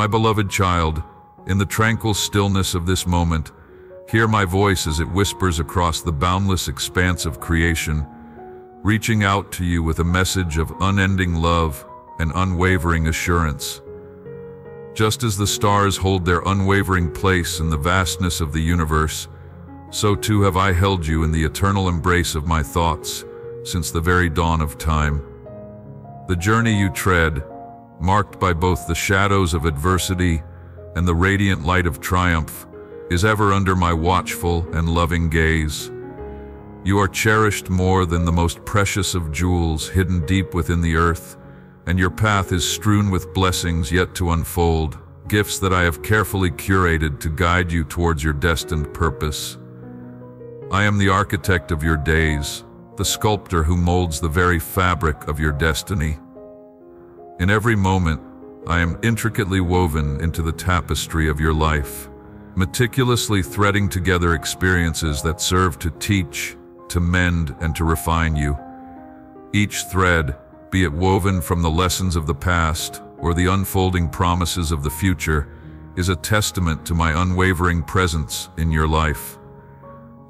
My beloved child, in the tranquil stillness of this moment, hear my voice as it whispers across the boundless expanse of creation, reaching out to you with a message of unending love and unwavering assurance. Just as the stars hold their unwavering place in the vastness of the universe, so too have I held you in the eternal embrace of my thoughts since the very dawn of time. The journey you tread, marked by both the shadows of adversity and the radiant light of triumph, is ever under my watchful and loving gaze. You are cherished more than the most precious of jewels hidden deep within the earth, and your path is strewn with blessings yet to unfold, gifts that I have carefully curated to guide you towards your destined purpose. I am the architect of your days, the sculptor who molds the very fabric of your destiny. In every moment, I am intricately woven into the tapestry of your life, meticulously threading together experiences that serve to teach, to mend, and to refine you. Each thread, be it woven from the lessons of the past or the unfolding promises of the future, is a testament to my unwavering presence in your life.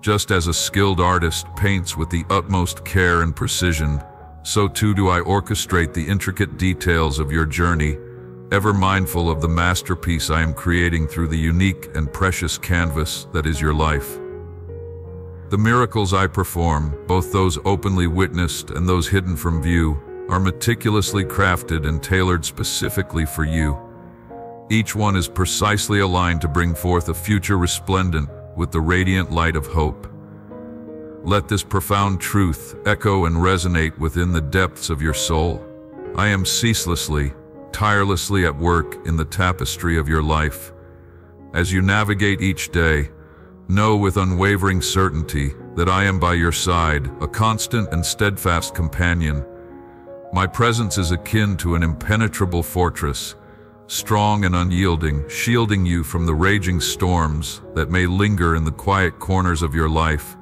Just as a skilled artist paints with the utmost care and precision, so too do I orchestrate the intricate details of your journey, ever mindful of the masterpiece I am creating through the unique and precious canvas that is your life. The miracles I perform, both those openly witnessed and those hidden from view, are meticulously crafted and tailored specifically for you. Each one is precisely aligned to bring forth a future resplendent with the radiant light of hope. Let this profound truth echo and resonate within the depths of your soul. I am ceaselessly, tirelessly at work in the tapestry of your life. As you navigate each day, know with unwavering certainty that I am by your side, a constant and steadfast companion. My presence is akin to an impenetrable fortress, strong and unyielding, shielding you from the raging storms that may linger in the quiet corners of your life,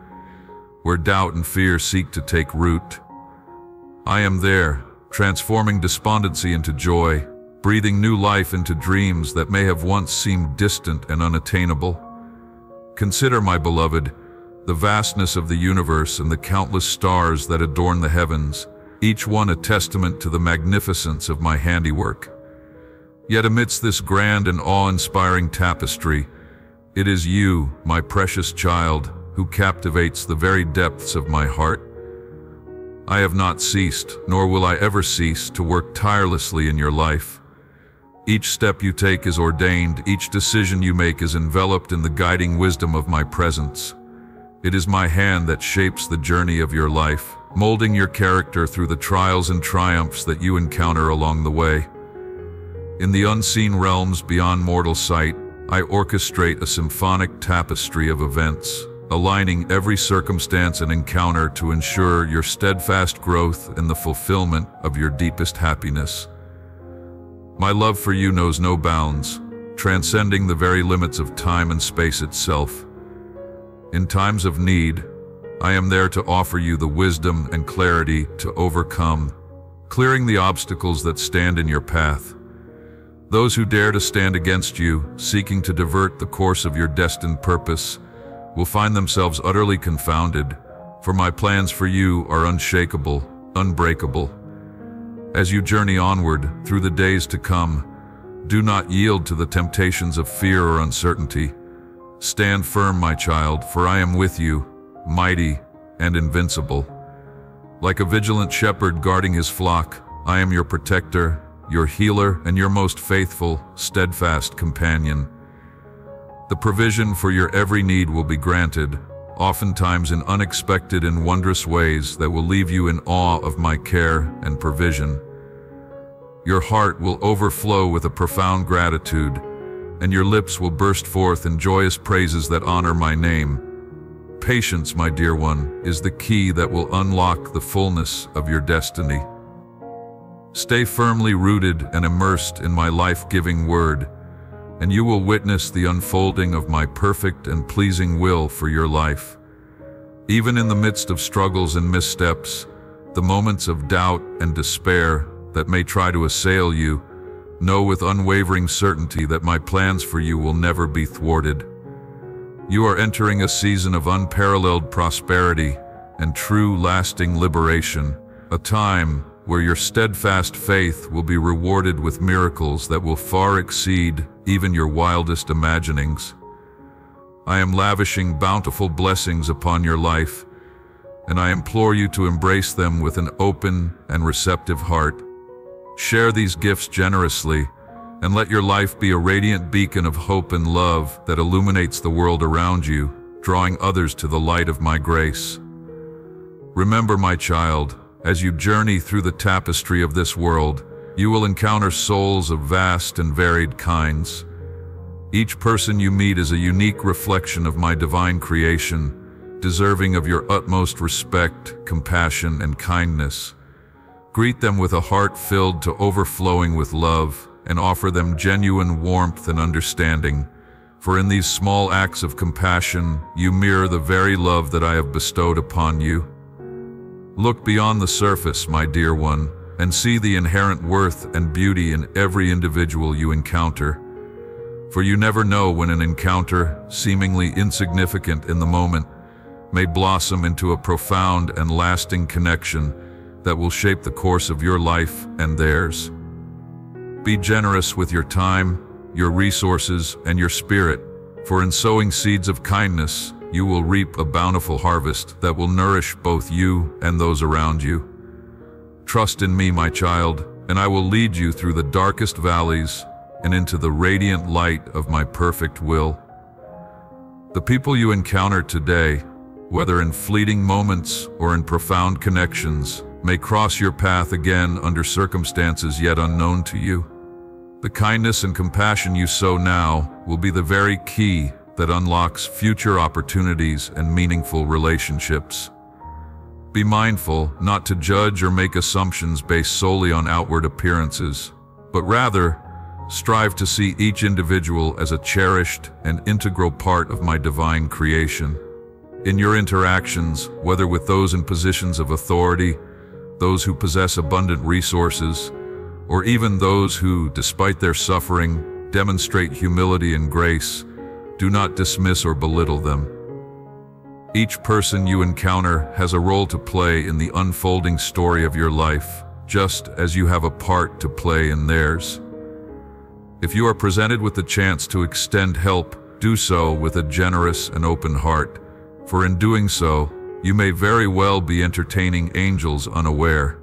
where doubt and fear seek to take root. I am there, transforming despondency into joy, breathing new life into dreams that may have once seemed distant and unattainable. Consider, my beloved, the vastness of the universe and the countless stars that adorn the heavens, each one a testament to the magnificence of my handiwork. Yet amidst this grand and awe-inspiring tapestry, it is you, my precious child, who captivates the very depths of my heart. I have not ceased, nor will I ever cease, to work tirelessly in your life. Each step you take is ordained, each decision you make is enveloped in the guiding wisdom of my presence. It is my hand that shapes the journey of your life, molding your character through the trials and triumphs that you encounter along the way. In the unseen realms beyond mortal sight, I orchestrate a symphonic tapestry of events, aligning every circumstance and encounter to ensure your steadfast growth and the fulfillment of your deepest happiness. My love for you knows no bounds, transcending the very limits of time and space itself. In times of need, I am there to offer you the wisdom and clarity to overcome, clearing the obstacles that stand in your path. Those who dare to stand against you, seeking to divert the course of your destined purpose, will find themselves utterly confounded, for my plans for you are unshakable, unbreakable. As you journey onward through the days to come, do not yield to the temptations of fear or uncertainty. Stand firm, my child, for I am with you, mighty and invincible. Like a vigilant shepherd guarding his flock, I am your protector, your healer, and your most faithful, steadfast companion. The provision for your every need will be granted, oftentimes in unexpected and wondrous ways that will leave you in awe of my care and provision. Your heart will overflow with a profound gratitude, and your lips will burst forth in joyous praises that honor my name. Patience, my dear one, is the key that will unlock the fullness of your destiny. Stay firmly rooted and immersed in my life-giving word, and you will witness the unfolding of my perfect and pleasing will for your life. Even in the midst of struggles and missteps, the moments of doubt and despair that may try to assail you, Know with unwavering certainty that my plans for you will never be thwarted. You are entering a season of unparalleled prosperity and true lasting liberation, a time where your steadfast faith will be rewarded with miracles that will far exceed even your wildest imaginings. I am lavishing bountiful blessings upon your life, and I implore you to embrace them with an open and receptive heart. Share these gifts generously, and let your life be a radiant beacon of hope and love that illuminates the world around you, drawing others to the light of my grace. Remember, my child, as you journey through the tapestry of this world, you will encounter souls of vast and varied kinds. Each person you meet is a unique reflection of my divine creation, deserving of your utmost respect, compassion, and kindness. Greet them with a heart filled to overflowing with love, and offer them genuine warmth and understanding, for in these small acts of compassion, you mirror the very love that I have bestowed upon you. Look beyond the surface, my dear one, and see the inherent worth and beauty in every individual you encounter. For you never know when an encounter, seemingly insignificant in the moment, may blossom into a profound and lasting connection that will shape the course of your life and theirs. Be generous with your time, your resources, and your spirit, for in sowing seeds of kindness, you will reap a bountiful harvest that will nourish both you and those around you. Trust in me, my child, and I will lead you through the darkest valleys and into the radiant light of my perfect will. The people you encounter today, whether in fleeting moments or in profound connections, may cross your path again under circumstances yet unknown to you. The kindness and compassion you sow now will be the very key that unlocks future opportunities and meaningful relationships. Be mindful not to judge or make assumptions based solely on outward appearances, but rather strive to see each individual as a cherished and integral part of my divine creation. In your interactions, whether with those in positions of authority, those who possess abundant resources, or even those who, despite their suffering, demonstrate humility and grace, do not dismiss or belittle them. Each person you encounter has a role to play in the unfolding story of your life, just as you have a part to play in theirs. If you are presented with the chance to extend help, do so with a generous and open heart, for in doing so, you may very well be entertaining angels unaware.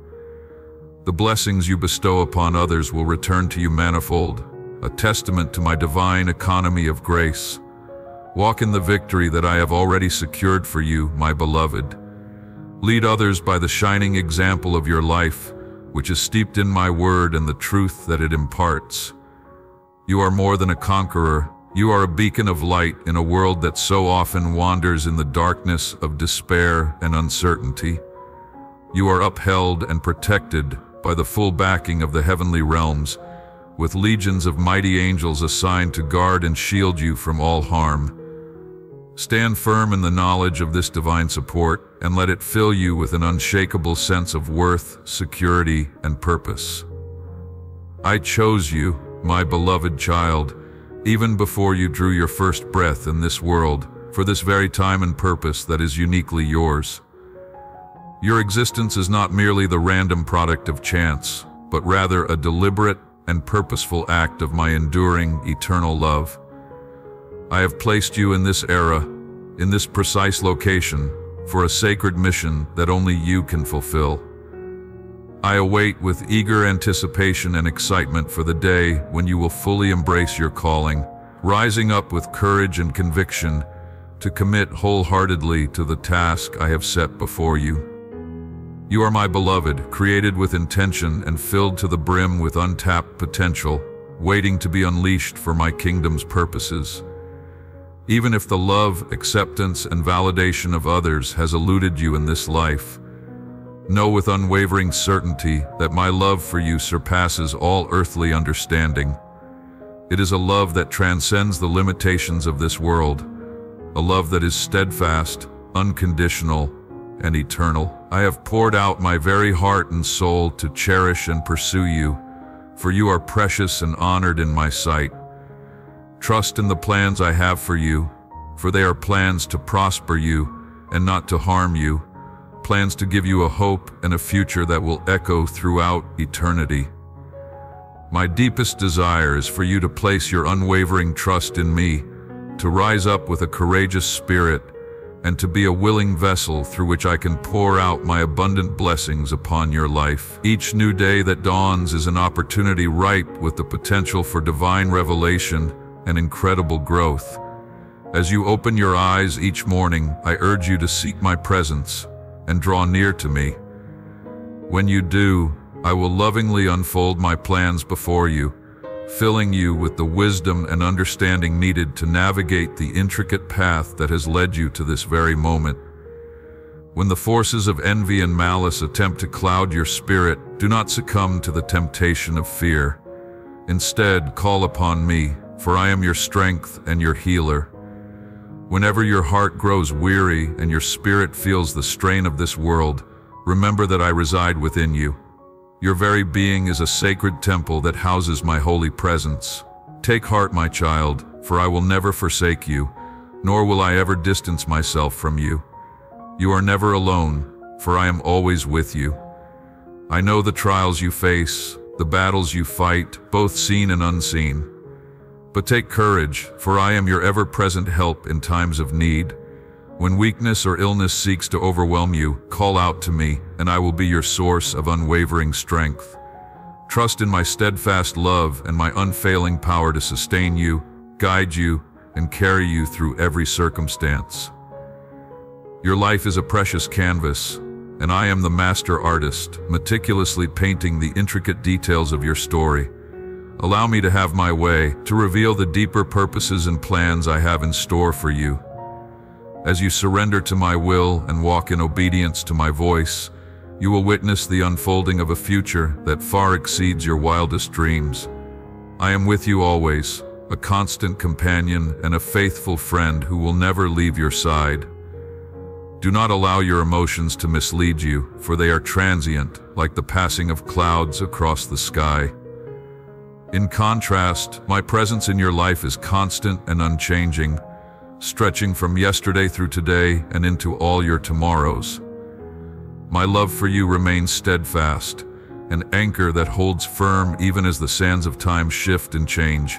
The blessings you bestow upon others will return to you manifold, a testament to my divine economy of grace. Walk in the victory that I have already secured for you, my beloved. Lead others by the shining example of your life, which is steeped in my word and the truth that it imparts. You are more than a conqueror. You are a beacon of light in a world that so often wanders in the darkness of despair and uncertainty. You are upheld and protected by the full backing of the heavenly realms, with legions of mighty angels assigned to guard and shield you from all harm. Stand firm in the knowledge of this divine support and let it fill you with an unshakable sense of worth, security, and purpose. I chose you, my beloved child, even before you drew your first breath in this world, for this very time and purpose that is uniquely yours. Your existence is not merely the random product of chance, but rather a deliberate and purposeful act of my enduring, eternal love. I have placed you in this era, in this precise location, for a sacred mission that only you can fulfill. I await with eager anticipation and excitement for the day when you will fully embrace your calling, rising up with courage and conviction to commit wholeheartedly to the task I have set before you. You are my beloved, created with intention and filled to the brim with untapped potential, waiting to be unleashed for my kingdom's purposes. Even if the love, acceptance, and validation of others has eluded you in this life, know with unwavering certainty that my love for you surpasses all earthly understanding. It is a love that transcends the limitations of this world, a love that is steadfast, unconditional, and eternal. I have poured out my very heart and soul to cherish and pursue you, for you are precious and honored in my sight. Trust in the plans I have for you, for they are plans to prosper you and not to harm you, plans to give you a hope and a future that will echo throughout eternity. My deepest desire is for you to place your unwavering trust in me, to rise up with a courageous spirit, and to be a willing vessel through which I can pour out my abundant blessings upon your life. Each new day that dawns is an opportunity ripe with the potential for divine revelation and incredible growth. As you open your eyes each morning, I urge you to seek my presence and draw near to me. When you do, I will lovingly unfold my plans before you, filling you with the wisdom and understanding needed to navigate the intricate path that has led you to this very moment. When the forces of envy and malice attempt to cloud your spirit, do not succumb to the temptation of fear. Instead, call upon me, for I am your strength and your healer. Whenever your heart grows weary and your spirit feels the strain of this world, remember that I reside within you. Your very being is a sacred temple that houses my holy presence. Take heart, my child, for I will never forsake you, nor will I ever distance myself from you. You are never alone, for I am always with you. I know the trials you face, the battles you fight, both seen and unseen. But take courage, for I am your ever-present help in times of need. When weakness or illness seeks to overwhelm you, call out to me, and I will be your source of unwavering strength. Trust in my steadfast love and my unfailing power to sustain you, guide you, and carry you through every circumstance. Your life is a precious canvas, and I am the master artist, meticulously painting the intricate details of your story. Allow me to have my way, to reveal the deeper purposes and plans I have in store for you. As you surrender to my will and walk in obedience to my voice, you will witness the unfolding of a future that far exceeds your wildest dreams. I am with you always, a constant companion and a faithful friend who will never leave your side. Do not allow your emotions to mislead you, for they are transient, like the passing of clouds across the sky. In contrast, my presence in your life is constant and unchanging, stretching from yesterday through today and into all your tomorrows. My love for you remains steadfast, an anchor that holds firm even as the sands of time shift and change.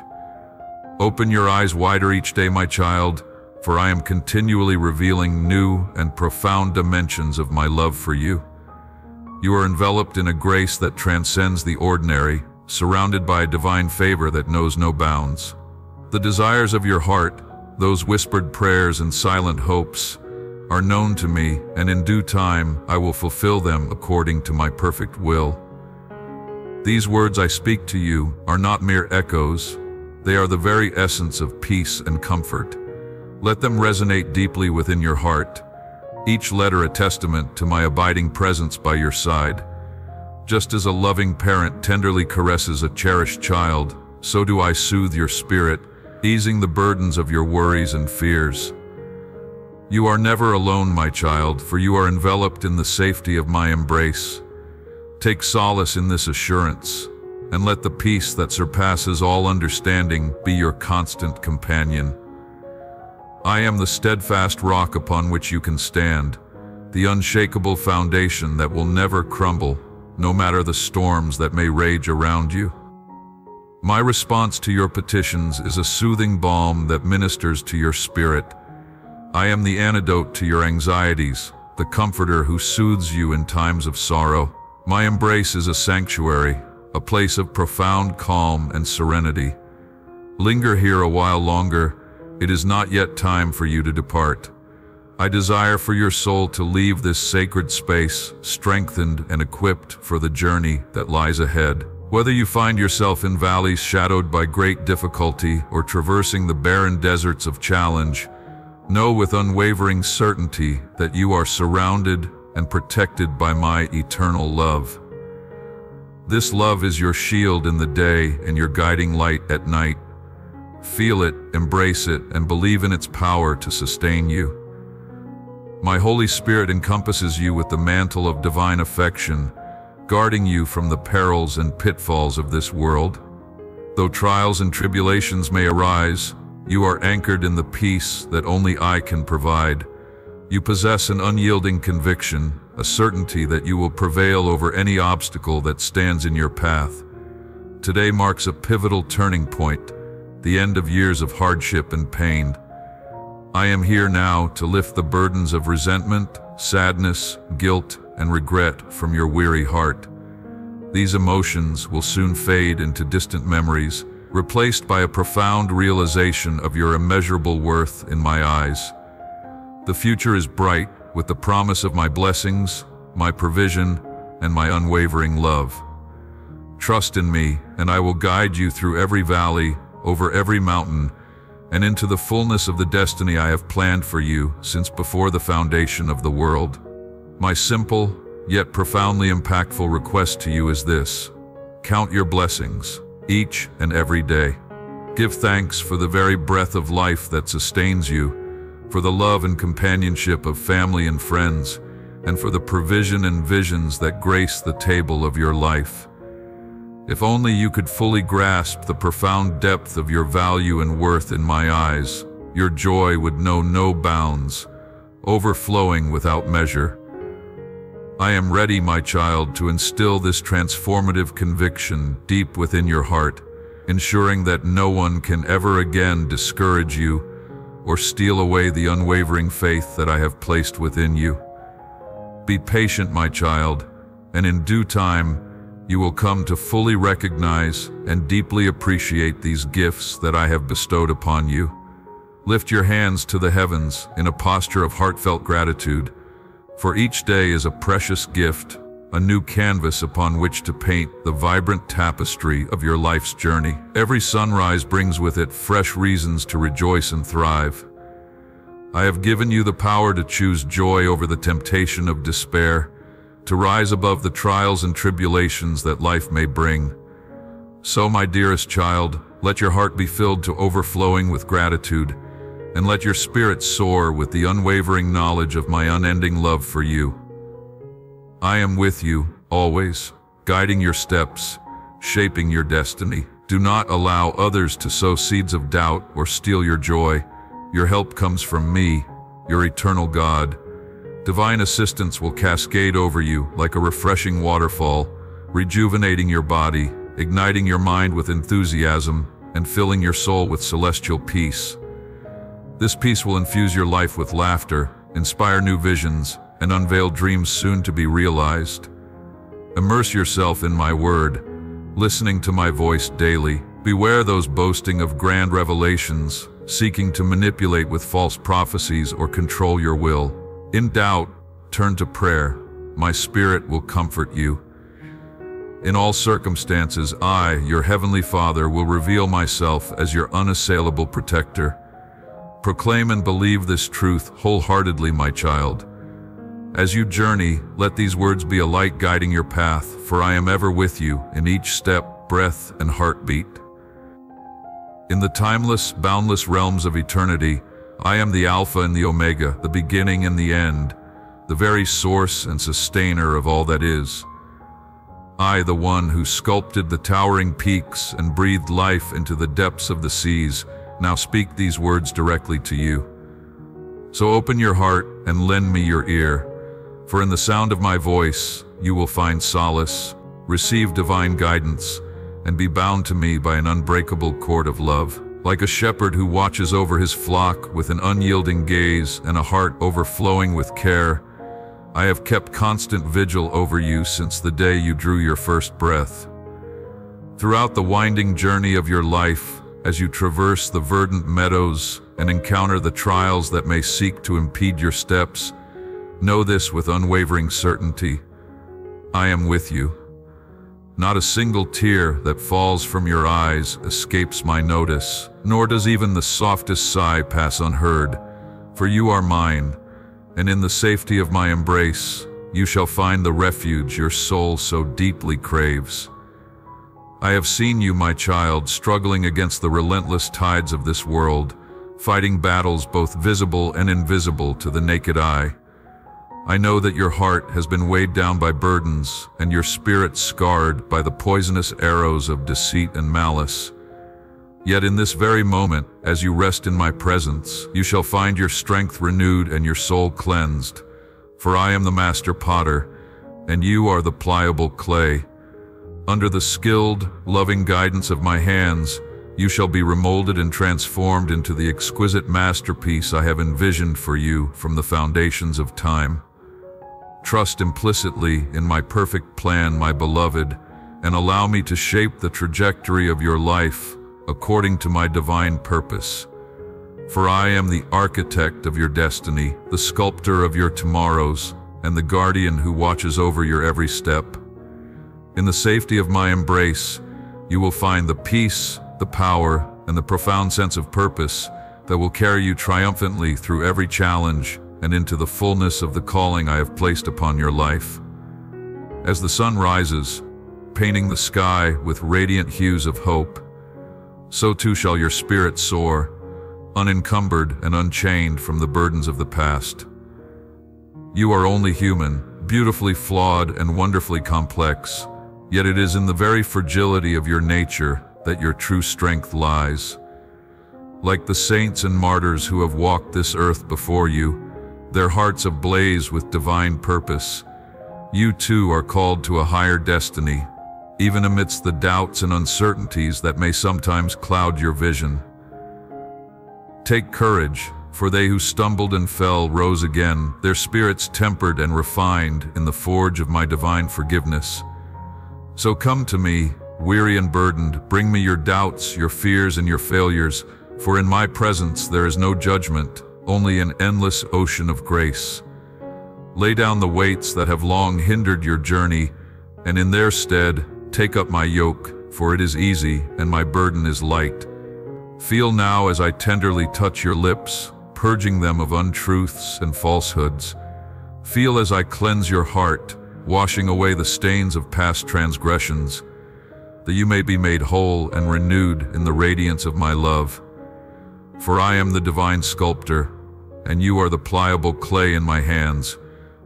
Open your eyes wider each day, my child, for I am continually revealing new and profound dimensions of my love for you. You are enveloped in a grace that transcends the ordinary, surrounded by a divine favor that knows no bounds. The desires of your heart, those whispered prayers and silent hopes, are known to me, and in due time I will fulfill them according to my perfect will. These words I speak to you are not mere echoes, they are the very essence of peace and comfort. Let them resonate deeply within your heart, each letter a testament to my abiding presence by your side. Just as a loving parent tenderly caresses a cherished child, so do I soothe your spirit, easing the burdens of your worries and fears. You are never alone, my child, for you are enveloped in the safety of my embrace. Take solace in this assurance, and let the peace that surpasses all understanding be your constant companion. I am the steadfast rock upon which you can stand, the unshakable foundation that will never crumble, no matter the storms that may rage around you. My response to your petitions is a soothing balm that ministers to your spirit. I am the antidote to your anxieties, the comforter who soothes you in times of sorrow. My embrace is a sanctuary, a place of profound calm and serenity. Linger here a while longer. It is not yet time for you to depart. I desire for your soul to leave this sacred space, strengthened and equipped for the journey that lies ahead. Whether you find yourself in valleys shadowed by great difficulty or traversing the barren deserts of challenge, know with unwavering certainty that you are surrounded and protected by my eternal love. This love is your shield in the day and your guiding light at night. Feel it, embrace it, and believe in its power to sustain you. My Holy Spirit encompasses you with the mantle of divine affection, guarding you from the perils and pitfalls of this world. Though trials and tribulations may arise, you are anchored in the peace that only I can provide. You possess an unyielding conviction, a certainty that you will prevail over any obstacle that stands in your path. Today marks a pivotal turning point, the end of years of hardship and pain. I am here now to lift the burdens of resentment, sadness, guilt, and regret from your weary heart. These emotions will soon fade into distant memories, replaced by a profound realization of your immeasurable worth in my eyes. The future is bright with the promise of my blessings, my provision, and my unwavering love. Trust in me, and I will guide you through every valley, over every mountain, and into the fullness of the destiny I have planned for you since before the foundation of the world. My simple, yet profoundly impactful request to you is this: count your blessings, each and every day. Give thanks for the very breath of life that sustains you, for the love and companionship of family and friends, and for the provision and visions that grace the table of your life. If only you could fully grasp the profound depth of your value and worth in my eyes, your joy would know no bounds, overflowing without measure. I am ready, my child, to instill this transformative conviction deep within your heart, ensuring that no one can ever again discourage you or steal away the unwavering faith that I have placed within you. Be patient, my child, and in due time, you will come to fully recognize and deeply appreciate these gifts that I have bestowed upon you. Lift your hands to the heavens in a posture of heartfelt gratitude, for each day is a precious gift, a new canvas upon which to paint the vibrant tapestry of your life's journey. Every sunrise brings with it fresh reasons to rejoice and thrive. I have given you the power to choose joy over the temptation of despair, to rise above the trials and tribulations that life may bring. So, my dearest child, let your heart be filled to overflowing with gratitude, and let your spirit soar with the unwavering knowledge of my unending love for you. I am with you, always, guiding your steps, shaping your destiny. Do not allow others to sow seeds of doubt or steal your joy. Your help comes from me, your eternal God. Divine assistance will cascade over you like a refreshing waterfall, rejuvenating your body, igniting your mind with enthusiasm, and filling your soul with celestial peace. This peace will infuse your life with laughter, inspire new visions, and unveil dreams soon to be realized. Immerse yourself in my word, listening to my voice daily. Beware those boasting of grand revelations, seeking to manipulate with false prophecies or control your will. In doubt, turn to prayer. My spirit will comfort you. In all circumstances, I, your heavenly Father, will reveal myself as your unassailable protector. Proclaim and believe this truth wholeheartedly, my child. As you journey, let these words be a light guiding your path, for I am ever with you in each step, breath, and heartbeat. In the timeless, boundless realms of eternity, I am the Alpha and the Omega, the beginning and the end, the very source and sustainer of all that is. I, the one who sculpted the towering peaks and breathed life into the depths of the seas, now speak these words directly to you. So open your heart and lend me your ear, for in the sound of my voice you will find solace, receive divine guidance, and be bound to me by an unbreakable cord of love. Like a shepherd who watches over his flock with an unyielding gaze and a heart overflowing with care, I have kept constant vigil over you since the day you drew your first breath. Throughout the winding journey of your life, as you traverse the verdant meadows and encounter the trials that may seek to impede your steps, know this with unwavering certainty: I am with you. Not a single tear that falls from your eyes escapes my notice, nor does even the softest sigh pass unheard, for you are mine, and in the safety of my embrace, you shall find the refuge your soul so deeply craves. I have seen you, my child, struggling against the relentless tides of this world, fighting battles both visible and invisible to the naked eye. I know that your heart has been weighed down by burdens and your spirit scarred by the poisonous arrows of deceit and malice. Yet in this very moment, as you rest in my presence, you shall find your strength renewed and your soul cleansed. For I am the master potter, and you are the pliable clay. Under the skilled, loving guidance of my hands, you shall be remolded and transformed into the exquisite masterpiece I have envisioned for you from the foundations of time. Trust implicitly in my perfect plan, my beloved, and allow me to shape the trajectory of your life according to my divine purpose. For I am the architect of your destiny, the sculptor of your tomorrows, and the guardian who watches over your every step. In the safety of my embrace, you will find the peace, the power, and the profound sense of purpose that will carry you triumphantly through every challenge and into the fullness of the calling I have placed upon your life. As the sun rises, painting the sky with radiant hues of hope, so too shall your spirit soar, unencumbered and unchained from the burdens of the past. You are only human, beautifully flawed and wonderfully complex, yet it is in the very fragility of your nature that your true strength lies. Like the saints and martyrs who have walked this earth before you, their hearts ablaze with divine purpose, you too are called to a higher destiny, even amidst the doubts and uncertainties that may sometimes cloud your vision. Take courage, for they who stumbled and fell rose again, their spirits tempered and refined in the forge of my divine forgiveness. So come to me, weary and burdened, bring me your doubts, your fears, and your failures, for in my presence there is no judgment, only an endless ocean of grace. Lay down the weights that have long hindered your journey, and in their stead, take up my yoke, for it is easy and my burden is light. Feel now as I tenderly touch your lips, purging them of untruths and falsehoods. Feel as I cleanse your heart, washing away the stains of past transgressions, that you may be made whole and renewed in the radiance of my love. For I am the divine sculptor, and you are the pliable clay in my hands,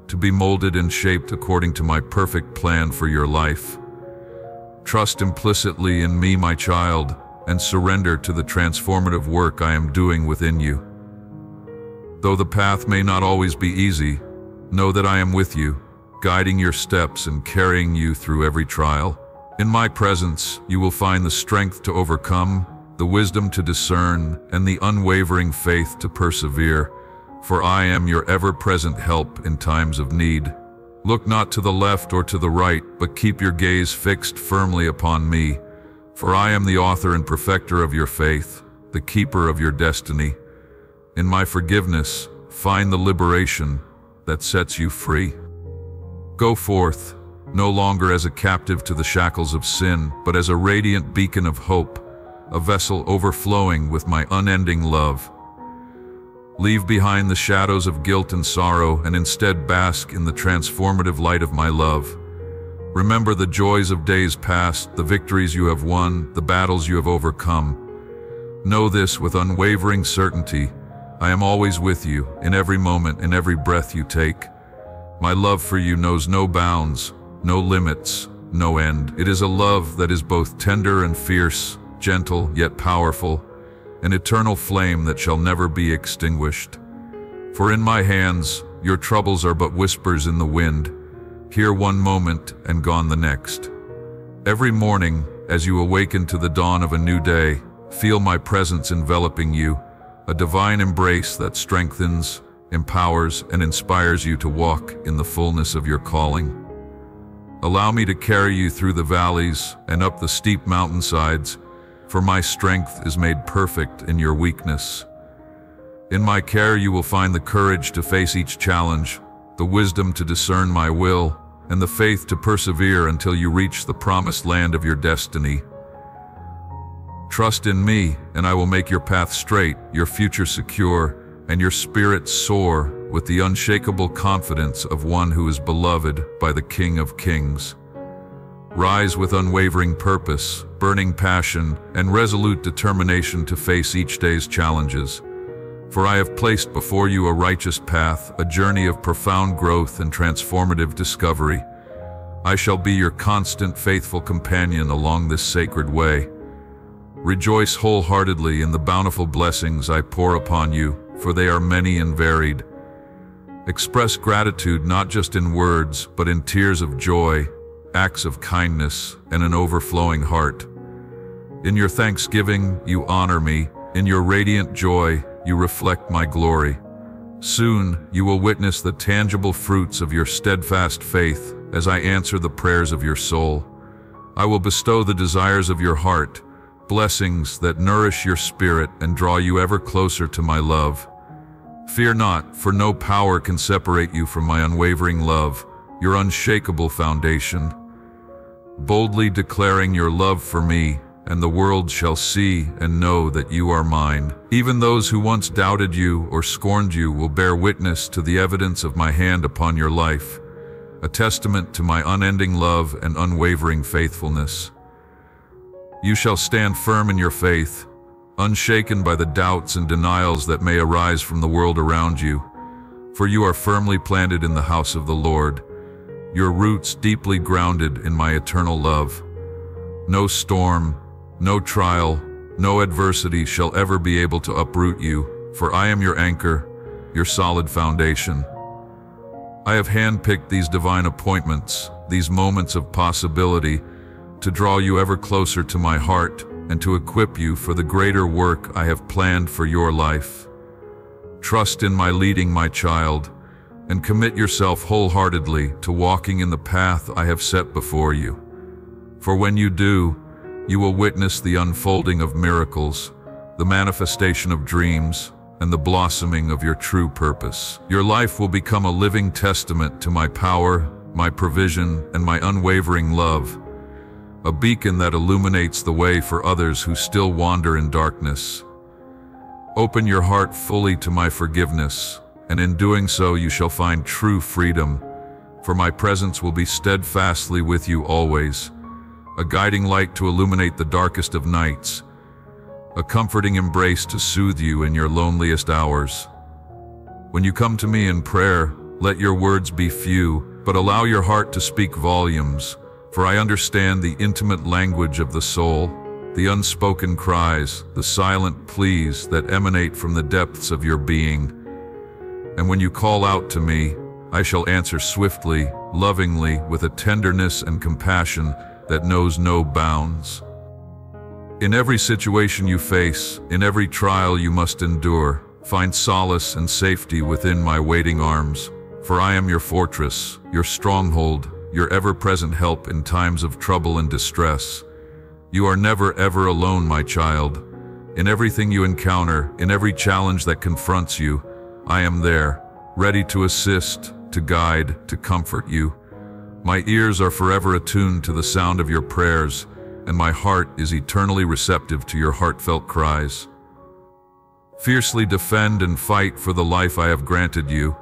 to be molded and shaped according to my perfect plan for your life. Trust implicitly in me, my child, and surrender to the transformative work I am doing within you. Though the path may not always be easy, know that I am with you, guiding your steps and carrying you through every trial. In my presence, you will find the strength to overcome, the wisdom to discern, and the unwavering faith to persevere, for I am your ever-present help in times of need. Look not to the left or to the right, but keep your gaze fixed firmly upon me, for I am the author and perfecter of your faith, the keeper of your destiny. In my forgiveness, find the liberation that sets you free. Go forth, no longer as a captive to the shackles of sin, but as a radiant beacon of hope, a vessel overflowing with my unending love. Leave behind the shadows of guilt and sorrow and instead bask in the transformative light of my love. Remember the joys of days past, the victories you have won, the battles you have overcome. Know this with unwavering certainty, I am always with you, in every moment, in every breath you take. My love for you knows no bounds, no limits, no end. It is a love that is both tender and fierce, gentle yet powerful, an eternal flame that shall never be extinguished. For in my hands, your troubles are but whispers in the wind, here one moment and gone the next. Every morning, as you awaken to the dawn of a new day, feel my presence enveloping you, a divine embrace that strengthens, empowers, and inspires you to walk in the fullness of your calling. Allow me to carry you through the valleys and up the steep mountainsides, for my strength is made perfect in your weakness. In my care you will find the courage to face each challenge, the wisdom to discern my will, and the faith to persevere until you reach the promised land of your destiny. Trust in me, and I will make your path straight, your future secure, and your spirit soar with the unshakable confidence of one who is beloved by the King of Kings. Rise with unwavering purpose, burning passion, and resolute determination to face each day's challenges. For I have placed before you a righteous path, a journey of profound growth and transformative discovery. I shall be your constant, faithful companion along this sacred way. Rejoice wholeheartedly in the bountiful blessings I pour upon you, for they are many and varied. Express gratitude not just in words, but in tears of joy, acts of kindness, and an overflowing heart. In your thanksgiving, you honor me. In your radiant joy, you reflect my glory. Soon, you will witness the tangible fruits of your steadfast faith as I answer the prayers of your soul. I will bestow the desires of your heart, blessings that nourish your spirit and draw you ever closer to my love. Fear not, for no power can separate you from my unwavering love, your unshakable foundation. Boldly declaring your love for me, and the world shall see and know that you are mine. Even those who once doubted you or scorned you will bear witness to the evidence of my hand upon your life, a testament to my unending love and unwavering faithfulness. You shall stand firm in your faith, unshaken by the doubts and denials that may arise from the world around you, for you are firmly planted in the house of the Lord, your roots deeply grounded in my eternal love. No storm, no trial, no adversity shall ever be able to uproot you, for I am your anchor, your solid foundation. I have handpicked these divine appointments, these moments of possibility, to draw you ever closer to my heart and to equip you for the greater work I have planned for your life. Trust in my leading, my child, and commit yourself wholeheartedly to walking in the path I have set before you. For when you do, you will witness the unfolding of miracles, the manifestation of dreams, and the blossoming of your true purpose. Your life will become a living testament to my power, my provision, and my unwavering love, a beacon that illuminates the way for others who still wander in darkness. Open your heart fully to my forgiveness, and in doing so you shall find true freedom, for my presence will be steadfastly with you always, a guiding light to illuminate the darkest of nights, a comforting embrace to soothe you in your loneliest hours. When you come to me in prayer, let your words be few, but allow your heart to speak volumes, for I understand the intimate language of the soul, the unspoken cries, the silent pleas that emanate from the depths of your being. And when you call out to me, I shall answer swiftly, lovingly, with a tenderness and compassion that knows no bounds. In every situation you face, in every trial you must endure, find solace and safety within my waiting arms, for I am your fortress, your stronghold, your ever-present help in times of trouble and distress. You are never ever alone, my child. In everything you encounter, in every challenge that confronts you, I am there, ready to assist, to guide, to comfort you. My ears are forever attuned to the sound of your prayers, and my heart is eternally receptive to your heartfelt cries. Fiercely defend and fight for the life I have granted you,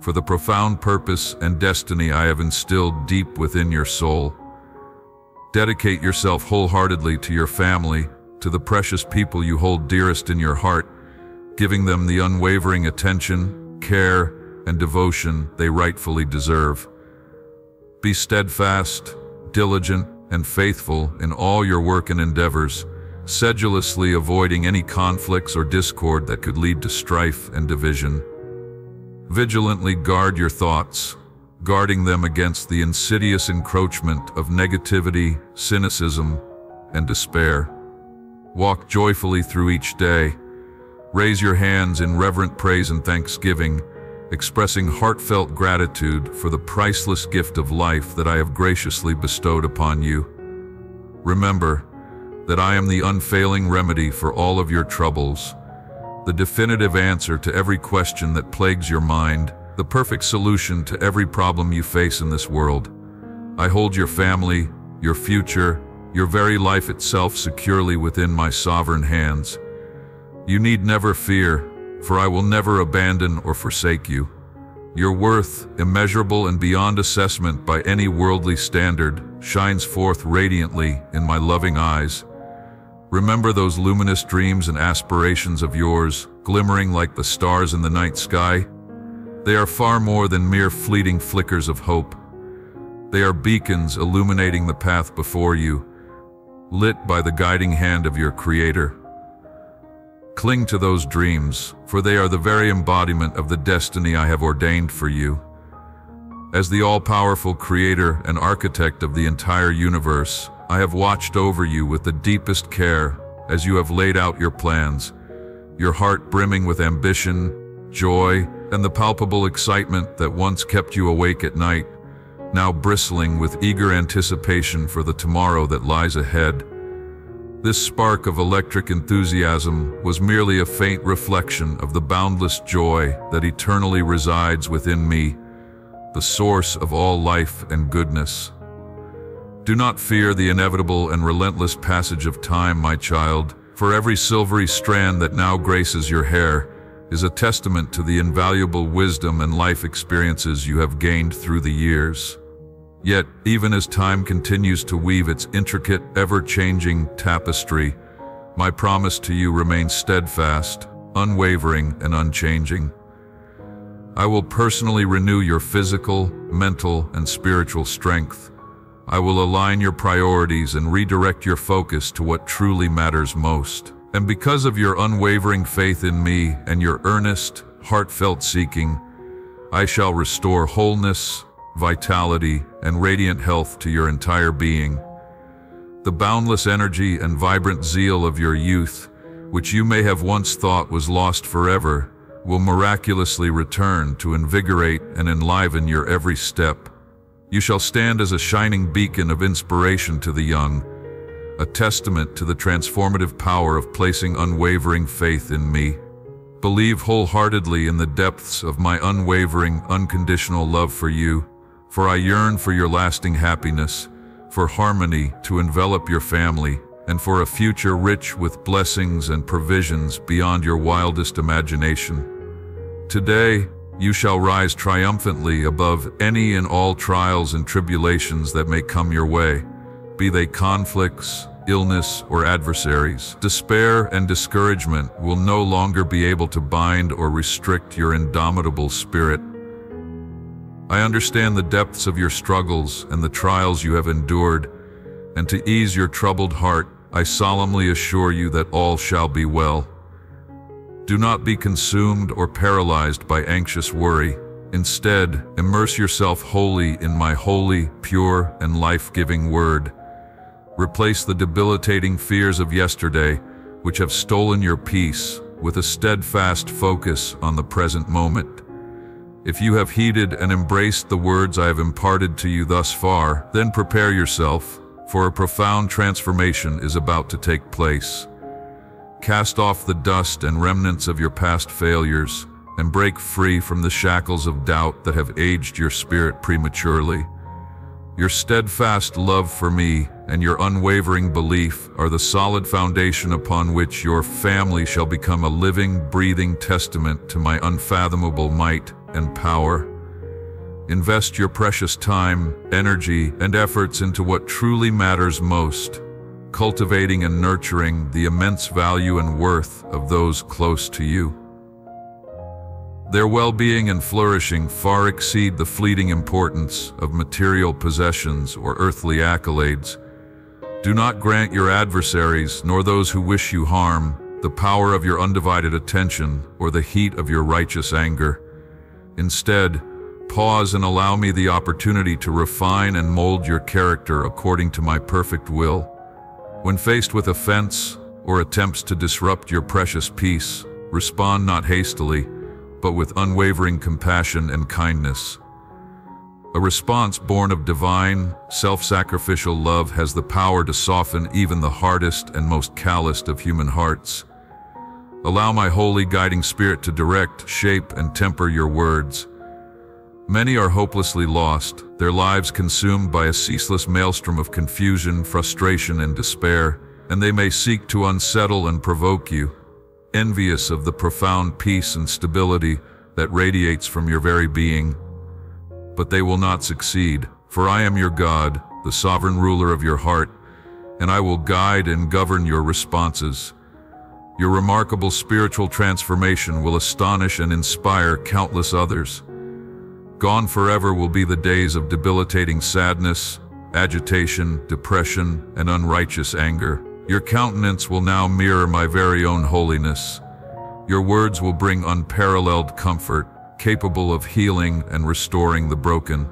for the profound purpose and destiny I have instilled deep within your soul. Dedicate yourself wholeheartedly to your family, to the precious people you hold dearest in your heart, giving them the unwavering attention, care, and devotion they rightfully deserve. Be steadfast, diligent, and faithful in all your work and endeavors, sedulously avoiding any conflicts or discord that could lead to strife and division. Vigilantly guard your thoughts, guarding them against the insidious encroachment of negativity, cynicism, and despair. Walk joyfully through each day. Raise your hands in reverent praise and thanksgiving, expressing heartfelt gratitude for the priceless gift of life that I have graciously bestowed upon you. Remember that I am the unfailing remedy for all of your troubles, the definitive answer to every question that plagues your mind, the perfect solution to every problem you face in this world. I hold your family, your future, your very life itself securely within my sovereign hands. You need never fear, for I will never abandon or forsake you. Your worth, immeasurable and beyond assessment by any worldly standard, shines forth radiantly in my loving eyes. Remember those luminous dreams and aspirations of yours, glimmering like the stars in the night sky? They are far more than mere fleeting flickers of hope. They are beacons illuminating the path before you, lit by the guiding hand of your Creator. Cling to those dreams, for they are the very embodiment of the destiny I have ordained for you. As the all-powerful Creator and architect of the entire universe, I have watched over you with the deepest care as you have laid out your plans, your heart brimming with ambition, joy, and the palpable excitement that once kept you awake at night, now bristling with eager anticipation for the tomorrow that lies ahead. This spark of electric enthusiasm was merely a faint reflection of the boundless joy that eternally resides within me, the source of all life and goodness. Do not fear the inevitable and relentless passage of time, my child, for every silvery strand that now graces your hair is a testament to the invaluable wisdom and life experiences you have gained through the years. Yet, even as time continues to weave its intricate, ever-changing tapestry, my promise to you remains steadfast, unwavering, and unchanging. I will personally renew your physical, mental, and spiritual strength. I will align your priorities and redirect your focus to what truly matters most. And because of your unwavering faith in me and your earnest, heartfelt seeking, I shall restore wholeness, vitality, and radiant health to your entire being. The boundless energy and vibrant zeal of your youth, which you may have once thought was lost forever, will miraculously return to invigorate and enliven your every step. You shall stand as a shining beacon of inspiration to the young, a testament to the transformative power of placing unwavering faith in me. Believe wholeheartedly in the depths of my unwavering, unconditional love for you, for I yearn for your lasting happiness, for harmony to envelop your family, and for a future rich with blessings and provisions beyond your wildest imagination. Today, you shall rise triumphantly above any and all trials and tribulations that may come your way, be they conflicts, illness, or adversaries. Despair and discouragement will no longer be able to bind or restrict your indomitable spirit. I understand the depths of your struggles and the trials you have endured, and to ease your troubled heart, I solemnly assure you that all shall be well. Do not be consumed or paralyzed by anxious worry. Instead, immerse yourself wholly in my holy, pure, and life-giving word. Replace the debilitating fears of yesterday, which have stolen your peace, with a steadfast focus on the present moment. If you have heeded and embraced the words I have imparted to you thus far, then prepare yourself, for a profound transformation is about to take place. Cast off the dust and remnants of your past failures, and break free from the shackles of doubt that have aged your spirit prematurely. Your steadfast love for me and your unwavering belief are the solid foundation upon which your family shall become a living, breathing testament to my unfathomable might and power. Invest your precious time, energy, and efforts into what truly matters most, cultivating and nurturing the immense value and worth of those close to you. Their well-being and flourishing far exceed the fleeting importance of material possessions or earthly accolades. Do not grant your adversaries, nor those who wish you harm, the power of your undivided attention or the heat of your righteous anger. Instead, pause and allow me the opportunity to refine and mold your character according to my perfect will. When faced with offense or attempts to disrupt your precious peace, respond not hastily, but with unwavering compassion and kindness. A response born of divine, self-sacrificial love has the power to soften even the hardest and most calloused of human hearts. Allow my holy guiding spirit to direct, shape, and temper your words. Many are hopelessly lost, their lives consumed by a ceaseless maelstrom of confusion, frustration, and despair, and they may seek to unsettle and provoke you, envious of the profound peace and stability that radiates from your very being. But they will not succeed, for I am your God, the sovereign ruler of your heart, and I will guide and govern your responses. Your remarkable spiritual transformation will astonish and inspire countless others. Gone forever will be the days of debilitating sadness, agitation, depression, and unrighteous anger. Your countenance will now mirror my very own holiness. Your words will bring unparalleled comfort, capable of healing and restoring the broken.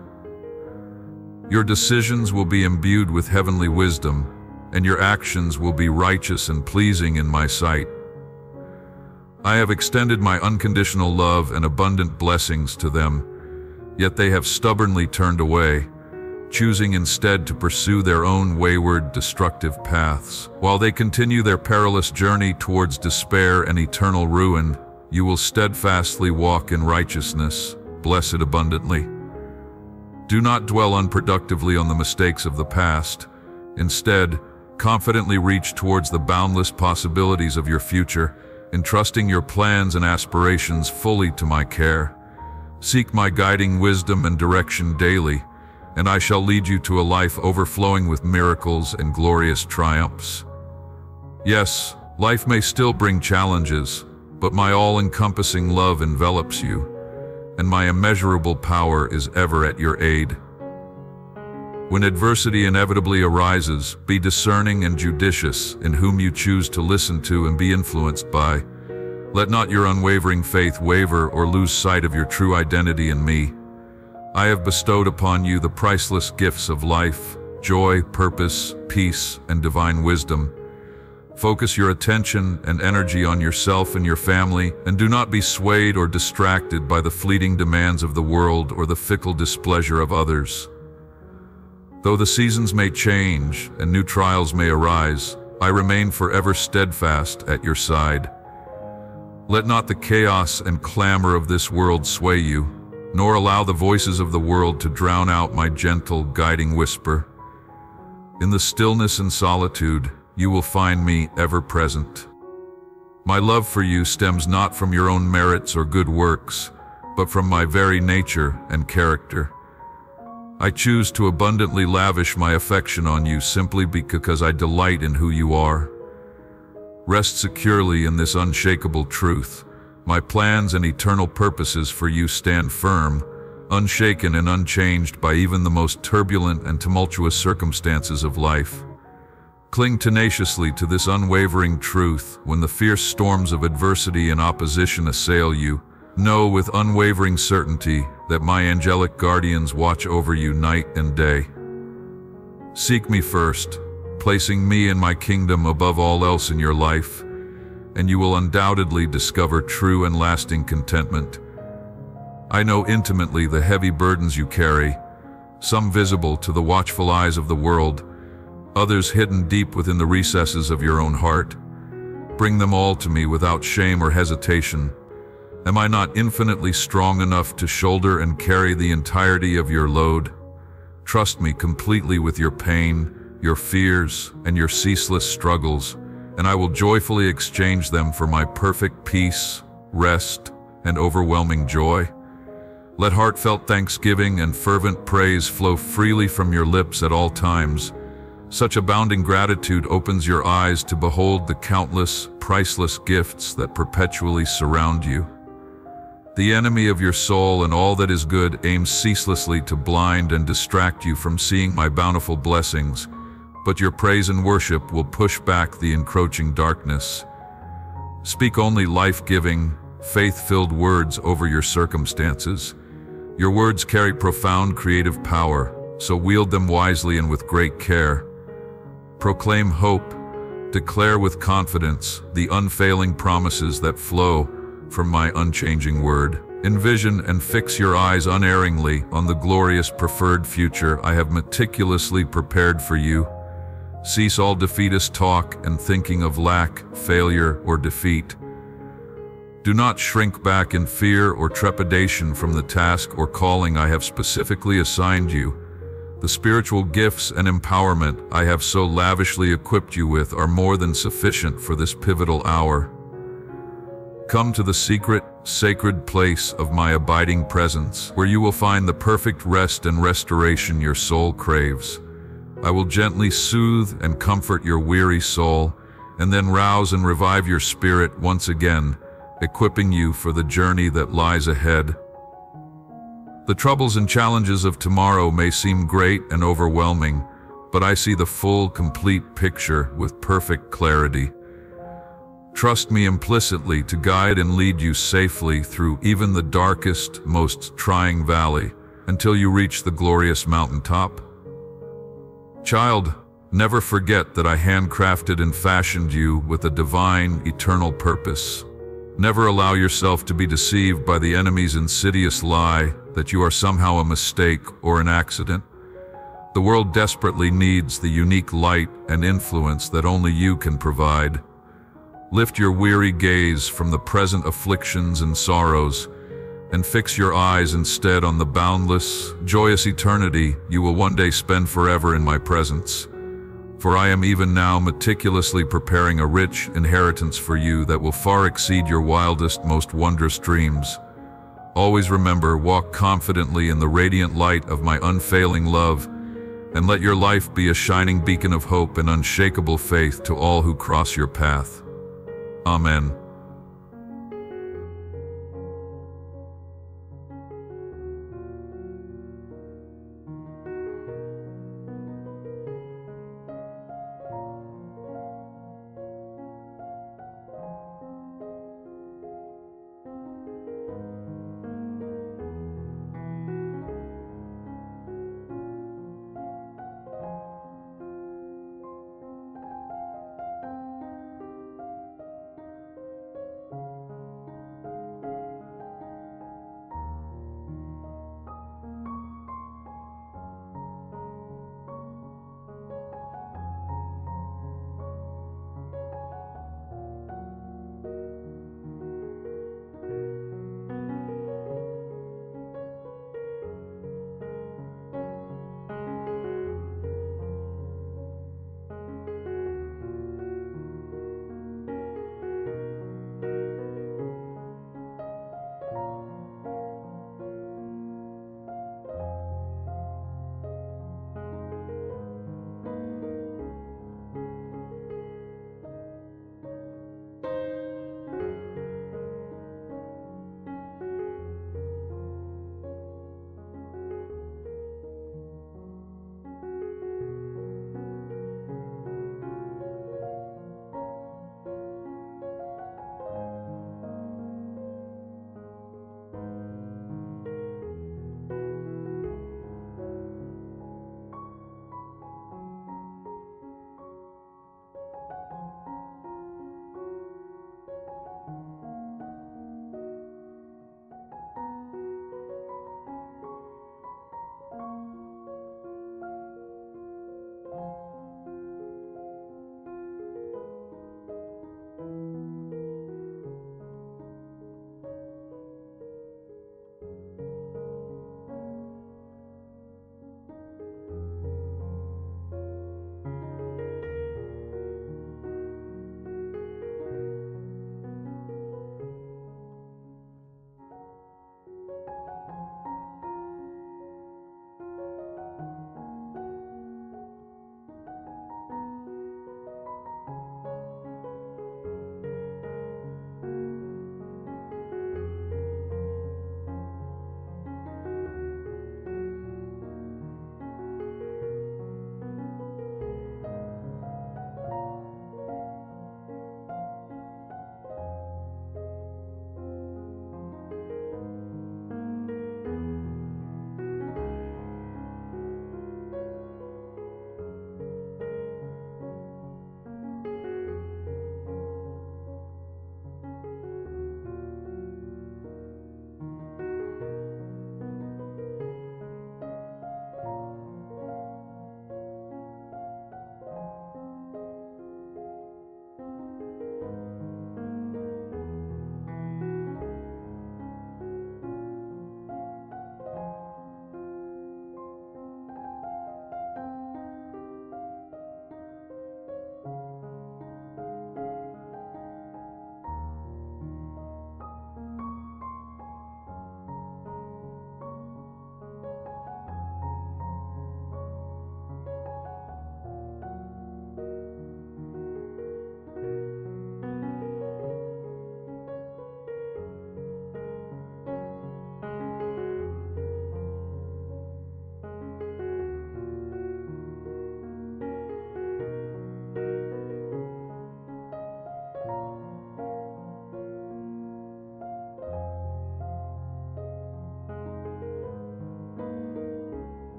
Your decisions will be imbued with heavenly wisdom, and your actions will be righteous and pleasing in my sight. I have extended my unconditional love and abundant blessings to them, yet they have stubbornly turned away, choosing instead to pursue their own wayward, destructive paths. While they continue their perilous journey towards despair and eternal ruin, you will steadfastly walk in righteousness, blessed abundantly. Do not dwell unproductively on the mistakes of the past. Instead, confidently reach towards the boundless possibilities of your future, entrusting your plans and aspirations fully to my care. Seek my guiding wisdom and direction daily, and I shall lead you to a life overflowing with miracles and glorious triumphs. Yes, life may still bring challenges, but my all-encompassing love envelops you, and my immeasurable power is ever at your aid. When adversity inevitably arises, be discerning and judicious in whom you choose to listen to and be influenced by. Let not your unwavering faith waver or lose sight of your true identity in me. I have bestowed upon you the priceless gifts of life, joy, purpose, peace, and divine wisdom. Focus your attention and energy on yourself and your family, and do not be swayed or distracted by the fleeting demands of the world or the fickle displeasure of others. Though the seasons may change and new trials may arise, I remain forever steadfast at your side. Let not the chaos and clamor of this world sway you, nor allow the voices of the world to drown out my gentle, guiding whisper. In the stillness and solitude, you will find me ever present. My love for you stems not from your own merits or good works, but from my very nature and character. I choose to abundantly lavish my affection on you simply because I delight in who you are. Rest securely in this unshakable truth. My plans and eternal purposes for you stand firm, unshaken and unchanged by even the most turbulent and tumultuous circumstances of life. Cling tenaciously to this unwavering truth. When the fierce storms of adversity and opposition assail you, know with unwavering certainty that my angelic guardians watch over you night and day. Seek me first, placing me and my kingdom above all else in your life, and you will undoubtedly discover true and lasting contentment. I know intimately the heavy burdens you carry, some visible to the watchful eyes of the world, others hidden deep within the recesses of your own heart. Bring them all to me without shame or hesitation. Am I not infinitely strong enough to shoulder and carry the entirety of your load? Trust me completely with your pain, your fears, and your ceaseless struggles, and I will joyfully exchange them for my perfect peace, rest, and overwhelming joy. Let heartfelt thanksgiving and fervent praise flow freely from your lips at all times. Such abounding gratitude opens your eyes to behold the countless, priceless gifts that perpetually surround you. The enemy of your soul and all that is good aims ceaselessly to blind and distract you from seeing my bountiful blessings, but your praise and worship will push back the encroaching darkness. Speak only life-giving, faith-filled words over your circumstances. Your words carry profound creative power, so wield them wisely and with great care. Proclaim hope, declare with confidence the unfailing promises that flow from my unchanging word. Envision and fix your eyes unerringly on the glorious preferred future I have meticulously prepared for you. Cease all defeatist talk and thinking of lack, failure, or defeat. Do not shrink back in fear or trepidation from the task or calling I have specifically assigned you. The spiritual gifts and empowerment I have so lavishly equipped you with are more than sufficient for this pivotal hour. Come to the secret, sacred place of my abiding presence, where you will find the perfect rest and restoration your soul craves. I will gently soothe and comfort your weary soul, and then rouse and revive your spirit once again, equipping you for the journey that lies ahead. The troubles and challenges of tomorrow may seem great and overwhelming, but I see the full, complete picture with perfect clarity. Trust me implicitly to guide and lead you safely through even the darkest, most trying valley, until you reach the glorious mountaintop. Child, never forget that I handcrafted and fashioned you with a divine, eternal purpose. Never allow yourself to be deceived by the enemy's insidious lie that you are somehow a mistake or an accident. The world desperately needs the unique light and influence that only you can provide. Lift your weary gaze from the present afflictions and sorrows, and fix your eyes instead on the boundless, joyous eternity you will one day spend forever in my presence. For I am even now meticulously preparing a rich inheritance for you that will far exceed your wildest, most wondrous dreams. Always remember, walk confidently in the radiant light of my unfailing love, and let your life be a shining beacon of hope and unshakable faith to all who cross your path. Amen.